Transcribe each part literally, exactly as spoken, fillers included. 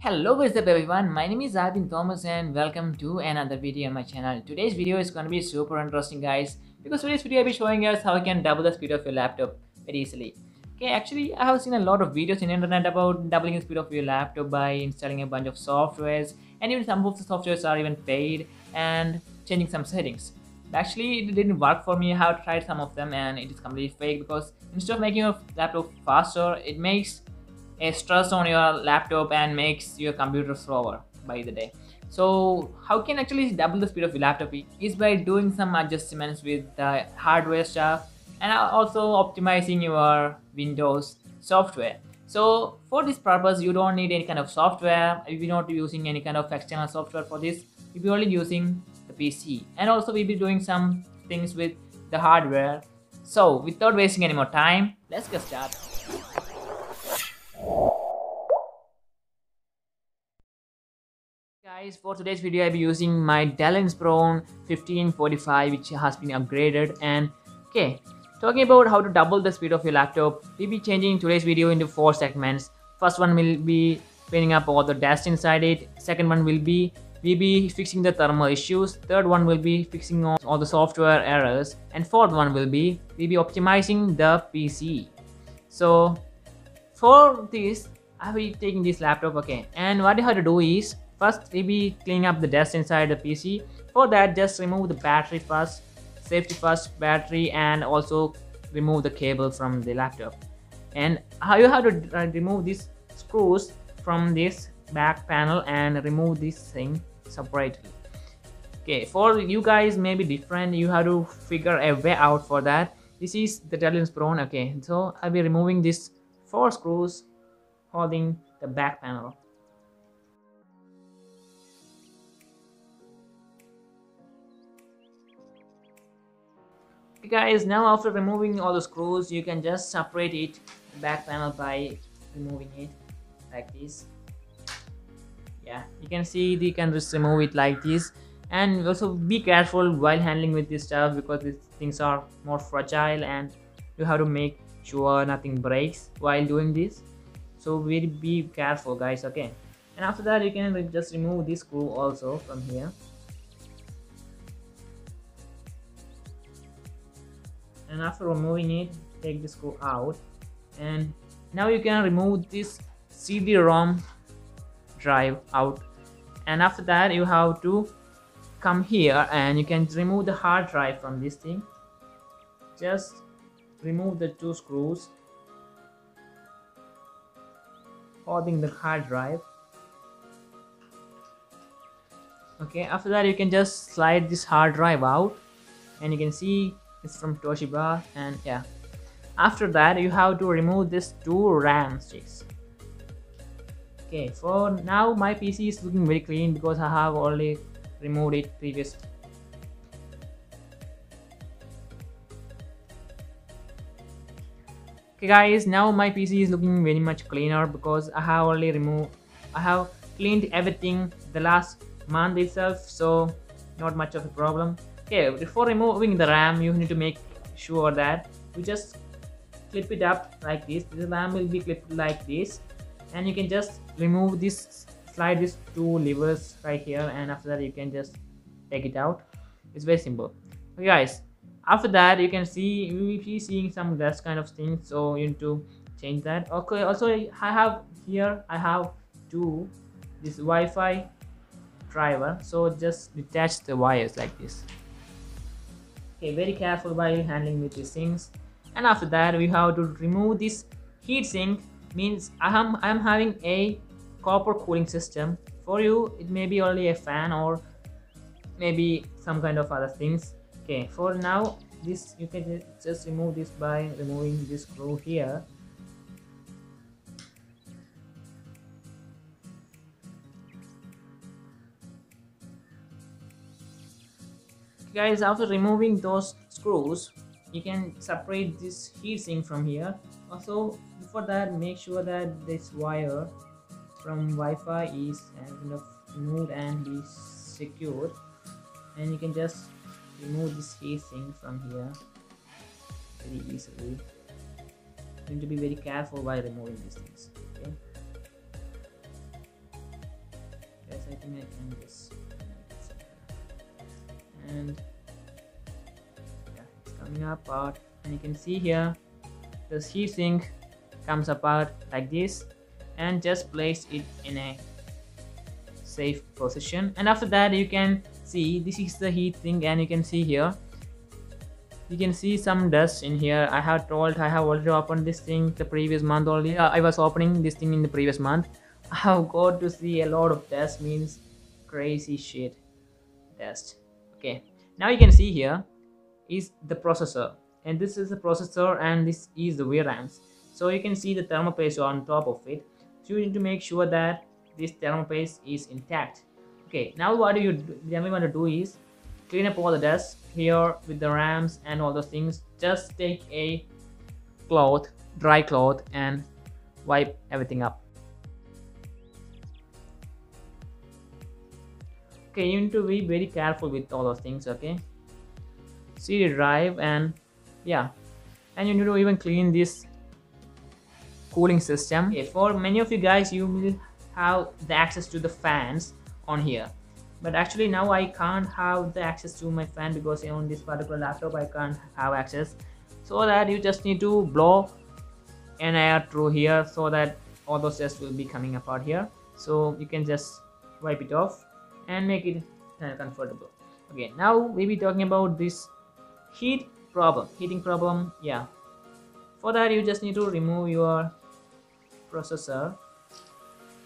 Hello, what's up everyone, my name is Albin Thomas and welcome to another video on my channel. Today's video is going to be super interesting guys, because today's video I'll be showing us how you can double the speed of your laptop very easily. Okay, actually I have seen a lot of videos in the internet about doubling the speed of your laptop by installing a bunch of softwares, and even some of the softwares are even paid, and changing some settings. But actually it didn't work for me. I have tried some of them and it is completely fake, because instead of making your laptop faster, it makes a stress on your laptop and makes your computer slower by the day. So how can actually double the speed of your laptop is by doing some adjustments with the hardware stuff and also optimizing your Windows software. So for this purpose you don't need any kind of software. We're not using any kind of external software for this. We'll be only using the P C, and also we'll be doing some things with the hardware. So without wasting any more time, let's get started. Guys, for today's video I'll be using my Dell Inspiron fifteen forty-five, which has been upgraded. And okay, talking about how to double the speed of your laptop, we'll be changing today's video into four segments. First one will be cleaning up all the dust inside it. Second one will be we'll be fixing the thermal issues. Third one will be fixing all, all the software errors, and fourth one will be we'll be optimizing the P C. So for this I'll be taking this laptop, okay, and what you have to do is first we'll be cleaning up the dust inside the P C. For that, just remove the battery first, safety first, battery, and also remove the cable from the laptop. And how you have to uh, remove these screws from this back panel and remove this thing separately. Okay, for you guys may be different, you have to figure a way out for that. This is the Dell Inspiron. Okay, so I'll be removing these four screws holding the back panel. Okay guys, now after removing all the screws, you can just separate it, the back panel, by removing it like this. Yeah, you can see you can just remove it like this. And also be careful while handling with this stuff, because these things are more fragile and you have to make sure nothing breaks while doing this. So we'll be careful guys, okay. And after that you can just remove this screw also from here. And after removing it, take the screw out. And now you can remove this C D ROM drive out, and after that you have to come here and you can remove the hard drive from this thing. Just remove the two screws holding the hard drive. Okay, after that you can just slide this hard drive out, and you can see it's from Toshiba. And yeah, after that you have to remove these two RAM sticks. Okay, for now my P C is looking very clean because I have already removed it previously. Okay guys, now my P C is looking very much cleaner because I have already removed, I have cleaned everything the last month itself, so not much of a problem. Okay, before removing the RAM, you need to make sure that you just clip it up like this. The RAM will be clipped like this. And you can just remove this, slide these two levers right here, and after that you can just take it out. It's very simple. Okay guys, after that you can see you will be seeing some dust kind of thing, so you need to change that. Okay, also I have here I have two this Wi-Fi driver, so just detach the wires like this. Okay, very careful while handling with these things. And after that we have to remove this heatsink. Means I am I am having a copper cooling system. For you it may be only a fan or maybe some kind of other things. Okay, for now this you can just remove this by removing this screw here. Okay guys, after removing those screws you can separate this heatsink from here. Also before that, make sure that this wire from Wi-Fi is kind of removed and be secured, and you can just remove this heatsink from here very easily. You need to be very careful while removing these things. Okay, taking it in this, and yeah, it's coming apart. And you can see here the heatsink comes apart like this, and just place it in a safe position. And after that, you can see this is the heatsink, and you can see here, you can see some dust in here. I have told, I have already opened this thing the previous month only. Uh, I was opening this thing in the previous month. I have got to see a lot of dust, means crazy shit dust. Okay, now you can see here is the processor, and this is the processor, and this is the V RAMs. So you can see the thermopaste on top of it. So you need to make sure that this thermopaste is intact. Okay, now what do you do? Then we want to do is clean up all the dust here with the RAMs and all those things. Just take a cloth, dry cloth, and wipe everything up. Okay, you need to be very careful with all those things. Okay, see the drive, and yeah, and you need to even clean this cooling system. Okay, for many of you guys, you will have the access to the fans on here. But actually now I can't have the access to my fan because on this particular laptop I can't have access. So that you just need to blow an air through here so that all those dust will be coming apart here. So you can just wipe it off and make it comfortable. Okay, now we'll be talking about this heat problem, heating problem. Yeah, for that you just need to remove your processor.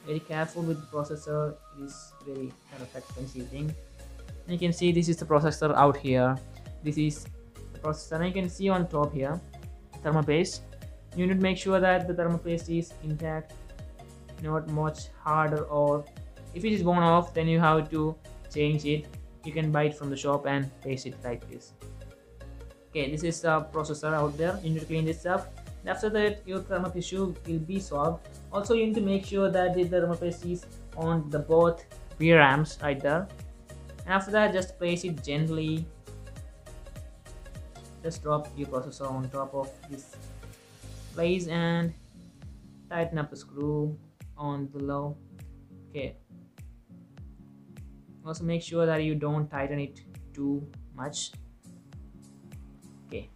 Very careful with the processor, it is very kind of expensive thing. And you can see this is the processor out here. This is the processor, and you can see on top here thermopaste. You need to make sure that the thermopaste is intact, not much harder, or if it is worn off then you have to change it. You can buy it from the shop and paste it like this. Okay, this is the processor out there. You need to clean this up. After that, your thermal issue will be solved. Also, you need to make sure that the thermal paste is on the both V RAMs right there. And after that, just place it gently. Just drop your processor on top of this place and tighten up the screw on below. Okay. Also, make sure that you don't tighten it too much. Okay.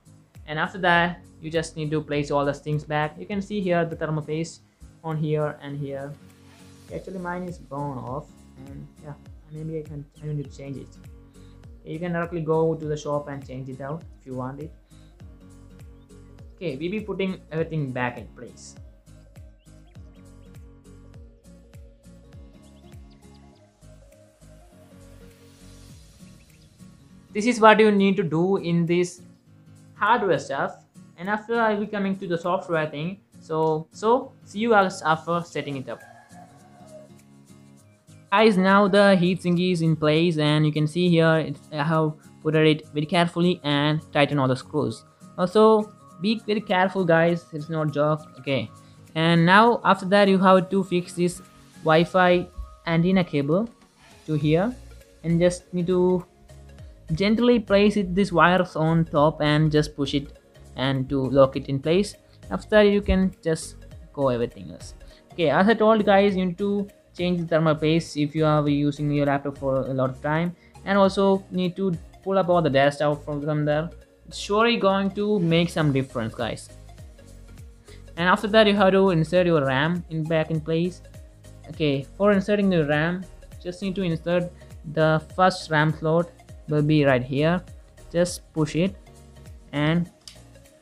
And after that, you just need to place all those things back. You can see here the thermal paste on here and here. Actually mine is gone off, and yeah, maybe I can I need to change it. You can directly go to the shop and change it out if you want it. Okay, we'll be putting everything back in place. This is what you need to do in this hardware stuff. And after I will coming to the software thing. So so see you guys after setting it up. Guys, now the heatsink is in place, and you can see here it's, I have put it very carefully and tighten all the screws. Also be very careful guys, it's not joke. Okay, and now after that you have to fix this Wi-Fi antenna cable to here, and just need to gently place it this wires on top and just push it and to lock it in place. After you can just go everything else. Okay, as I told guys, you need to change the thermal paste if you are using your laptop for a lot of time, and also need to pull up all the dust out from there. It's surely going to make some difference guys. And after that you have to insert your RAM in back in place. Okay, for inserting the RAM, just need to insert the first RAM slot, will be right here. Just push it and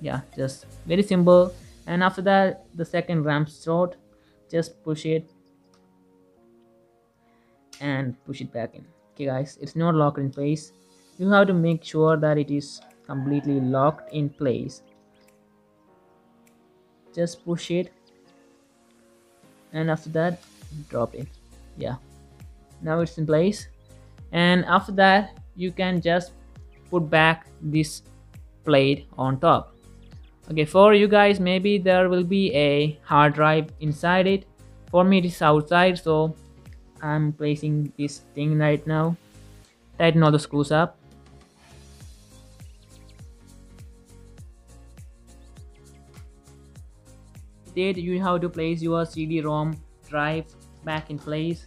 yeah, just very simple. And after that the second RAM slot, just push it and push it back in. Okay guys, it's not locked in place. You have to make sure that it is completely locked in place. Just push it and after that drop it. Yeah, now it's in place. And after that you can just put back this plate on top. Okay, for you guys maybe there will be a hard drive inside it. For me it is outside, so I'm placing this thing right now. Tighten all the screws up. Then you have to place your C D ROM drive back in place.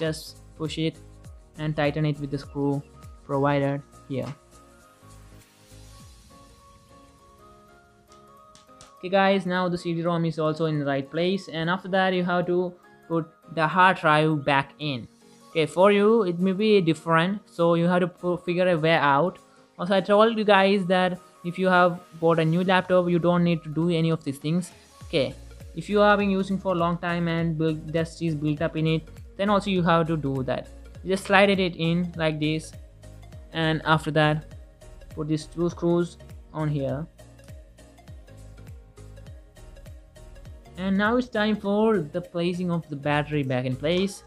just push it and tighten it with the screw provided here. Okay guys, now the C D ROM is also in the right place, and after that you have to put the hard drive back in. Okay, for you it may be different, so you have to figure a way out. Also, I told you guys that if you have bought a new laptop, you don't need to do any of these things. Okay, if you have been using for a long time and build, dust is built up in it, then also you have to do that. Just slide it in like this, and after that put these two screws on here. And now it's time for the placing of the battery back in place.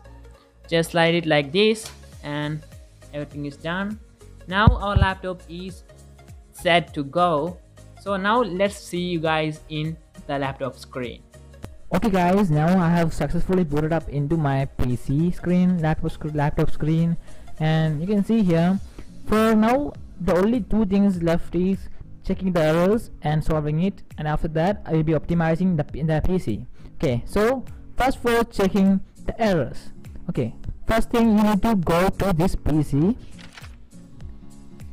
Just slide it like this and everything is done. Now our laptop is set to go. So now let's see you guys in the laptop screen. Okay guys, now I have successfully booted up into my P C screen, laptop, sc laptop screen, and you can see here, for now the only two things left is checking the errors and solving it, and after that I will be optimizing the, the P C. Okay, so first for checking the errors. Okay, first thing you need to go to this P C,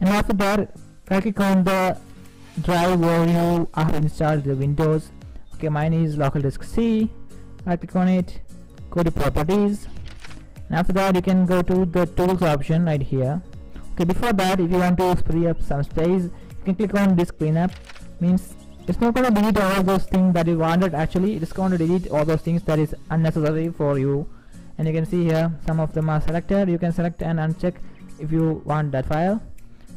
and after that right click on the drive where you have installed the Windows. Okay, mine is local disk C. Right click on it, go to properties, and after that you can go to the tools option right here. Okay, before that if you want to free up some space, you can click on disk cleanup. Means it's not going to delete all those things that you wanted, actually it's going to delete all those things that is unnecessary for you. And you can see here some of them are selected, you can select and uncheck if you want that file,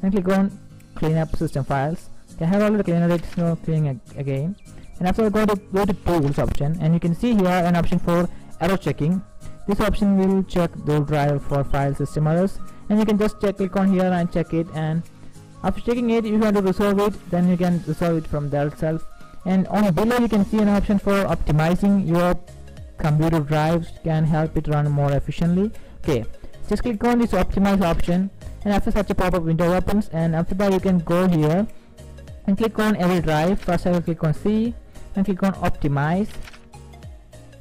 and click on clean up system files. Okay, I have already cleaned it, it's not cleaning again. And after go to go to tools option, and you can see here an option for error checking. This option will check the drive for file system errors, and you can just check, click on here and check it, and after checking it, if you want to resolve it, then you can resolve it from there itself. And on below you can see an option for optimizing your computer drives, can help it run more efficiently. Okay, just click on this optimize option, and after such a pop-up window opens, and after that you can go here and click on every drive. First I will click on C and click on optimize,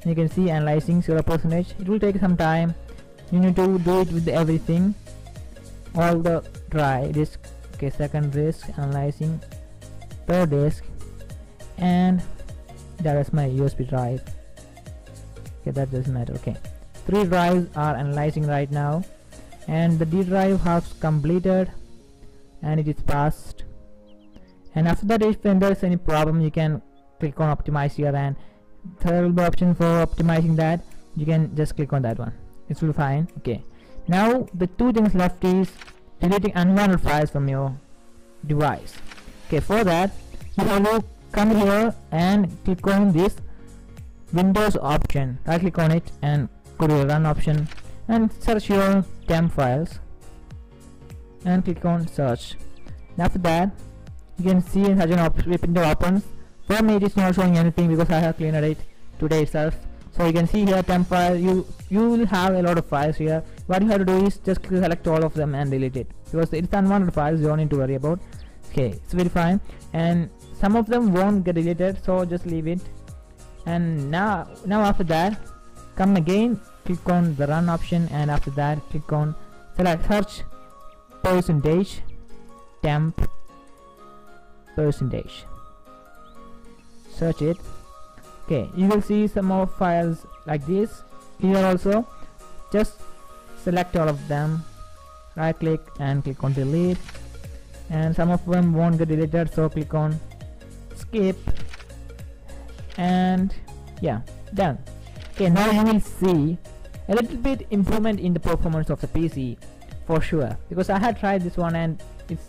and you can see analyzing zero percent. It will take some time, you need to do it with everything, all the drive disk. Okay, second disk, analyzing, third disk, and that is my U S B drive. Okay, that doesn't matter. Okay, three drives are analyzing right now, and the D drive has completed and it is passed. And after that, if there is any problem, you can click on optimize here, and there will be option for optimizing that. You can just click on that one, it will be fine. Okay, now the two things left is deleting unwanted files from your device. Okay, for that you have to come here and click on this Windows option, right click on it and go to the run option and search your temp files and click on search. And after that you can see such an window opens. For me it is not showing anything because I have cleaned it today itself. So you can see here temp file, you you will have a lot of files here. What you have to do is just select all of them and delete it, because it's unwanted files, you don't need to worry about. Okay, it's very fine, and some of them won't get deleted, so just leave it. And now now after that come again, click on the run option, and after that click on select search percentage temp percentage, search it. Okay, you will see some more files like this here also. Just select all of them, right click and click on delete, and some of them won't get deleted, so click on skip, and yeah, done. Okay, now you will see a little bit improvement in the performance of the P C for sure, because I had tried this one and it's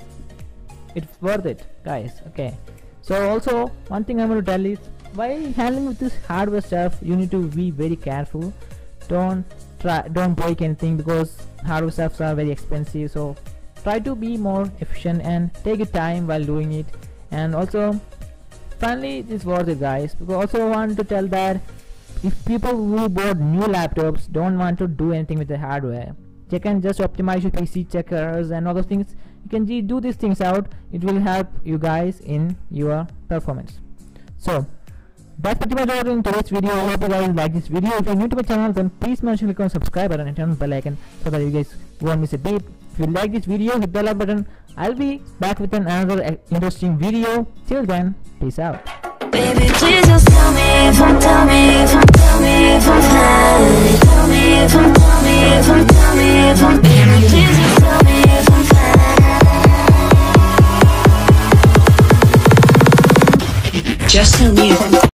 it's worth it guys. Okay, so also one thing I want to tell is, while handling with this hardware stuff you need to be very careful, don't try don't break anything, because hardware stuffs are very expensive, so try to be more efficient and take your time while doing it. And also finally it's worth it guys, because also I want to tell that if people who bought new laptops don't want to do anything with the hardware, they can just optimize your P C, check errors and all those things. You can do these things out, it will help you guys in your performance. So That's pretty much all in today's video. I hope you guys like this video. If you're new to my channel, then please mention click on subscribe button and turn on the bell icon so that you guys won't miss a beat. If you like this video, hit the like button. I'll be back with another interesting video. Till then, peace out. Baby, please just tell me if I'm tell me if I'm tell me if I'm fine. Tell me if I'm tell me if I'm tell me if I'm baby, please just tell me if I'm fine. Just tell me.